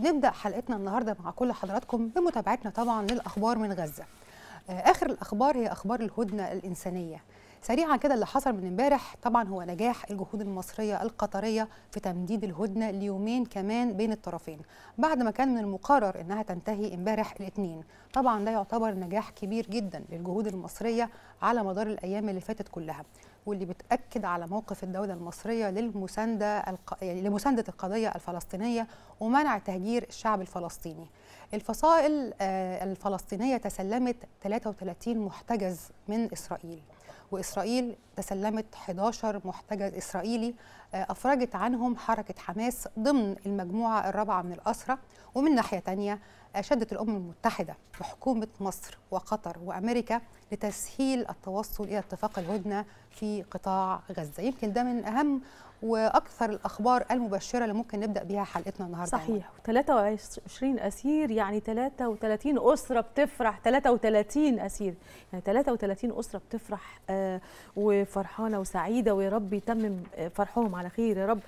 نبدأ حلقتنا النهاردة مع كل حضراتكم بمتابعتنا طبعا للأخبار من غزة. آخر الأخبار هي أخبار الهدنة الإنسانية. سريعا كده اللي حصل من امبارح طبعا هو نجاح الجهود المصرية القطرية في تمديد الهدنة ليومين كمان بين الطرفين بعد ما كان من المقرر انها تنتهي امبارح الاثنين. طبعا ده يعتبر نجاح كبير جدا للجهود المصرية على مدار الايام اللي فاتت كلها، واللي بتأكد على موقف الدولة المصرية لمساندة القضية الفلسطينية ومنع تهجير الشعب الفلسطيني. الفصائل الفلسطينية تسلمت 33 محتجز من إسرائيل، وإسرائيل تسلمت 11 محتجز إسرائيلي أفرجت عنهم حركة حماس ضمن المجموعة الرابعة من الأسرى. ومن ناحية تانية شدت الأمم المتحدة وحكومة مصر وقطر وأمريكا لتسهيل التوصل إلى اتفاق الهدنة في قطاع غزة. يمكن ده من أهم وأكثر الأخبار المبشرة اللي ممكن نبدأ بيها حلقتنا النهاردة. صحيح، 23 أسير يعني 33 أسرة بتفرح، 33 أسير يعني 33 أسرة بتفرح وفرحانة وسعيدة، ويا رب يتمم فرحهم على خير يا رب.